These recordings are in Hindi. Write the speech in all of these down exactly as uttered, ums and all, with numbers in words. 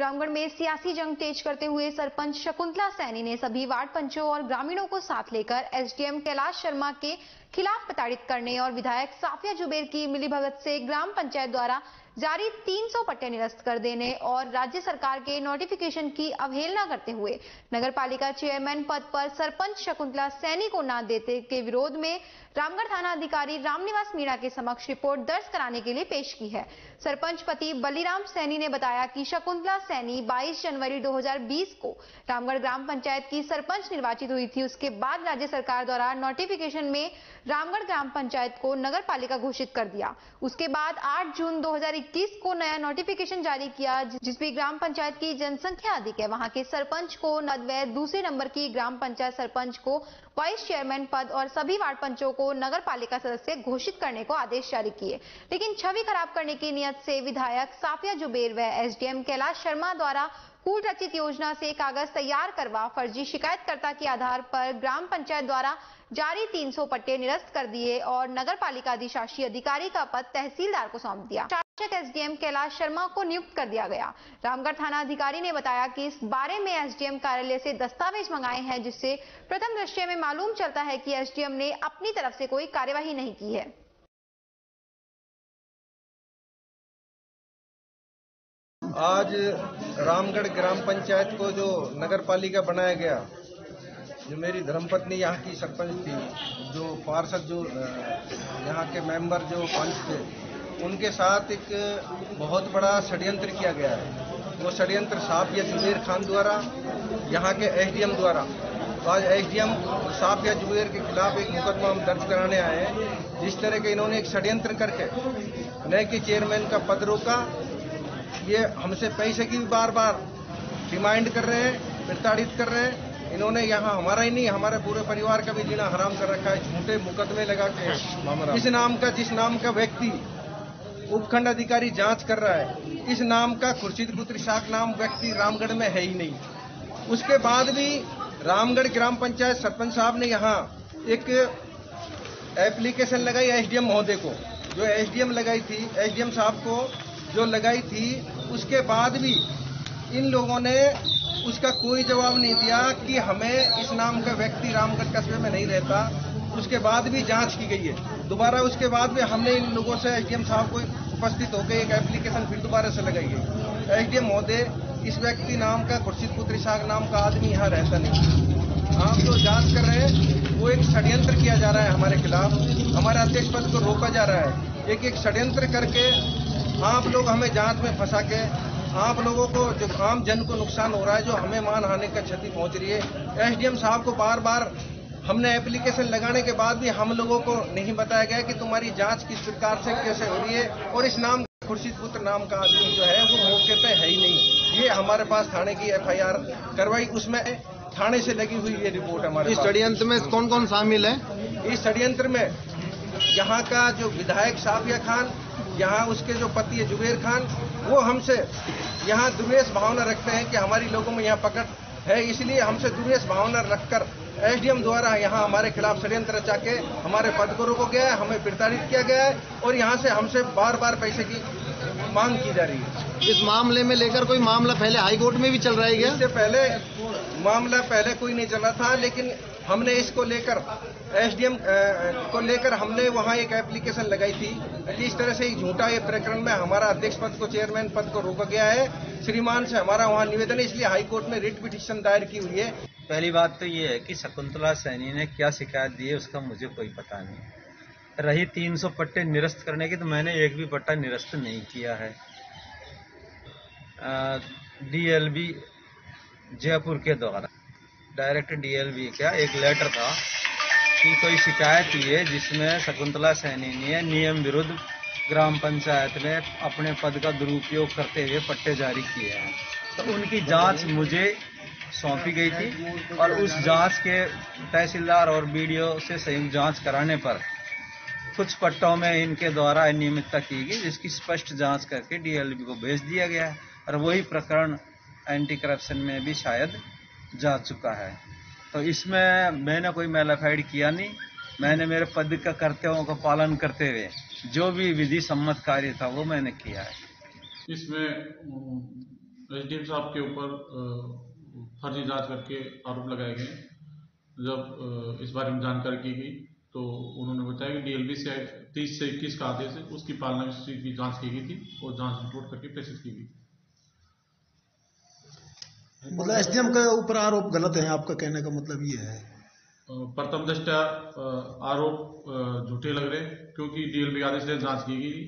रामगढ़ में सियासी जंग तेज करते हुए सरपंच शकुंतला सैनी ने सभी वार्ड पंचों और ग्रामीणों को साथ लेकर एसडीएम कैलाश शर्मा के खिलाफ प्रताड़ित करने और विधायक साफिया जुबेर की मिलीभगत से ग्राम पंचायत द्वारा जारी तीन सौ पट्टे निरस्त कर देने और राज्य सरकार के नोटिफिकेशन की अवहेलना करते हुए नगरपालिका चेयरमैन पद पर सरपंच शकुंतला सैनी को ना देते के विरोध में रामगढ़ थाना अधिकारी राम निवास मीणा के समक्ष रिपोर्ट दर्ज कराने के लिए पेश की है। सरपंच पति बलिराम सैनी ने बताया कि शकुंतला सैनी बाईस जनवरी दो हजार बीस को रामगढ़ ग्राम पंचायत की सरपंच निर्वाचित हुई थी। उसके बाद राज्य सरकार द्वारा नोटिफिकेशन में रामगढ़ ग्राम पंचायत को नगरपालिका घोषित कर दिया। उसके बाद आठ जून दो हजार इक्कीस को नया नोटिफिकेशन जारी किया, जिसमें ग्राम पंचायत की जनसंख्या अधिक है, वहां के सरपंच को नद व दूसरे नंबर की ग्राम पंचायत सरपंच को वाइस चेयरमैन पद और सभी वार्ड पंचों को नगरपालिका सदस्य घोषित करने को आदेश जारी किए। लेकिन छवि खराब करने की नियत से विधायक साफिया जुबेर व एसडीएम कैलाश शर्मा द्वारा कूट रचित योजना से कागज तैयार करवा फर्जी शिकायतकर्ता के आधार पर ग्राम पंचायत द्वारा जारी तीन सौ पट्टे निरस्त कर दिए और नगरपालिका अधिशासी अधिकारी का पद तहसीलदार को सौंप दिया। शासक एसडीएम कैलाश शर्मा को नियुक्त कर दिया गया। रामगढ़ थाना अधिकारी ने बताया कि इस बारे में एसडीएम कार्यालय से दस्तावेज मंगाए हैं, जिससे प्रथम दृश्य में मालूम चलता है कि एसडीएम ने अपनी तरफ से कोई कार्यवाही नहीं की है। आज रामगढ़ ग्राम पंचायत को जो नगरपालिका बनाया गया, जो मेरी धर्मपत्नी यहाँ की सरपंच थी, जो पार्षद, जो यहाँ के मेंबर, जो पंच थे, उनके साथ एक बहुत बड़ा षड्यंत्र किया गया है। वो षड्यंत्र साफिया जुबेर खान द्वारा, यहाँ के एसडीएम द्वारा, तो आज एसडीएम साफिया जुबेर के खिलाफ एक मुकदमा हम दर्ज कराने आए हैं। जिस तरह के इन्होंने एक षड्यंत्र करके नए के चेयरमैन का पद रोका, ये हमसे पैसे की भी बार बार डिमांड कर रहे हैं, प्रताड़ित कर रहे हैं। इन्होंने यहाँ हमारा ही नहीं, हमारे पूरे परिवार का भी जीना हराम कर रखा है, झूठे मुकदमे लगा के। इस नाम का जिस नाम का व्यक्ति उपखंड अधिकारी जांच कर रहा है, इस नाम का खुर्शीद पुत्री शाख नाम व्यक्ति रामगढ़ में है ही नहीं। उसके बाद भी रामगढ़ ग्राम पंचायत सरपंच साहब ने यहाँ एक एप्लीकेशन लगाई एसडीएम महोदय को, जो एसडीएम लगाई थी, एसडीएम साहब को जो लगाई थी, उसके बाद भी इन लोगों ने उसका कोई जवाब नहीं दिया कि हमें इस नाम का व्यक्ति रामगढ़ कस्बे में नहीं रहता। उसके बाद भी जांच की गई है दोबारा, उसके बाद भी हमने इन लोगों से एसडीएम साहब को उपस्थित होकर एक एप्लीकेशन फिर दोबारा से लगाई है। एसडीएम महोदय, इस व्यक्ति नाम का खुर्शीद पुत्री शाह नाम का आदमी यहाँ रहता नहीं। आप जो जांच कर रहे हैं वो एक षड्यंत्र किया जा रहा है हमारे खिलाफ, हमारे अध्यक्ष पद को रोका जा रहा है। एक एक षड्यंत्र करके आप लोग हमें जांच में फंसा के आप लोगों को, जो आम जन को नुकसान हो रहा है, जो हमें मान हानि का क्षति पहुंच रही है, एसडीएम साहब को बार बार हमने एप्लीकेशन लगाने के बाद भी हम लोगों को नहीं बताया गया कि तुम्हारी जांच किस प्रकार से कैसे हो रही है। और इस नाम खुर्शीद पुत्र नाम का आदमी जो है वो मौके पे है ही नहीं। ये हमारे पास थाने की एफआईआर करवाई, उसमें थाने से लगी हुई ये रिपोर्ट हमारे। इस षड्यंत्र में कौन कौन शामिल है? इस षड्यंत्र में यहाँ का जो विधायक साफिया खान, यहाँ उसके जो पति है जुबेर खान, वो हमसे यहाँ द्वेष भावना रखते हैं कि हमारी लोगों में यहाँ पकड़ है, इसलिए हमसे द्वेष भावना रखकर एसडीएम द्वारा यहाँ हमारे खिलाफ षड्यंत्र रचा के हमारे पद को रोका गया है, हमें प्रताड़ित किया गया है और यहाँ से हमसे बार बार पैसे की मांग की जा रही है। इस मामले में लेकर कोई मामला पहले हाईकोर्ट में भी चल रहा है क्या? इससे पहले मामला पहले कोई नहीं चला था, लेकिन हमने इसको लेकर एसडीएम को लेकर हमने वहाँ एक एप्लीकेशन लगाई थी कि इस तरह से झूठा ये प्रकरण में हमारा अध्यक्ष पद को, चेयरमैन पद को रोका गया है। श्रीमान से हमारा वहाँ निवेदन है, इसलिए हाईकोर्ट में रिट पिटीशन दायर की हुई है। पहली बात तो ये है कि शकुंतला सैनी ने क्या शिकायत दी है उसका मुझे कोई पता नहीं। रही तीन सौ पट्टे निरस्त करने की, तो मैंने एक भी पट्टा निरस्त नहीं किया है। डीएलबी जयपुर के द्वारा, डायरेक्टर डीएलबी का एक लेटर था कि कोई शिकायत हुई है जिसमें शकुंतला सैनी ने नियम विरुद्ध ग्राम पंचायत में अपने पद का दुरुपयोग करते हुए पट्टे जारी किए हैं, तो उनकी जांच मुझे सौंपी गई थी और उस जांच के तहसीलदार और बीडीओ से संयुक्त जांच कराने पर कुछ पट्टों में इनके द्वारा अनियमितता की गई, जिसकी स्पष्ट जाँच करके डीएलबी को भेज दिया गया है और वही प्रकरण एंटी करप्शन में भी शायद जा चुका है। तो इसमें मैंने कोई मैलाफाइड किया नहीं। मैंने मेरे पद का कर्तव्यों का पालन करते हुए जो भी विधि सम्मत कार्य था वो मैंने किया है। इसमें एसडीएम साहब के ऊपर फर्जी जांच करके आरोप लगाए गए। जब इस बारे में जानकारी की गई तो उन्होंने बताया कि डीएलबी से तीस से इक्कीस का आदेश है, उसकी पालना में स्थिति की जांच की गई थी और जांच रिपोर्ट करके प्रेषित की गई। मतलब एसडीएम के ऊपर आरोप गलत है, आपका कहने का मतलब ये है? प्रथम दृष्टया आरोप झूठे लग रहे क्योंकि डीएलबी आदेश से जांच की गई।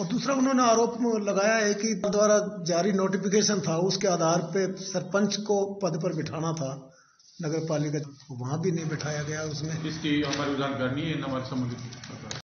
और दूसरा उन्होंने आरोप लगाया है कि द्वारा जारी नोटिफिकेशन था, उसके आधार पे सरपंच को पद पर बिठाना था, नगर पालिका वहाँ भी नहीं बिठाया गया उसमें। इसकी हमारी जानकारी नहीं है, हमारे संबंधित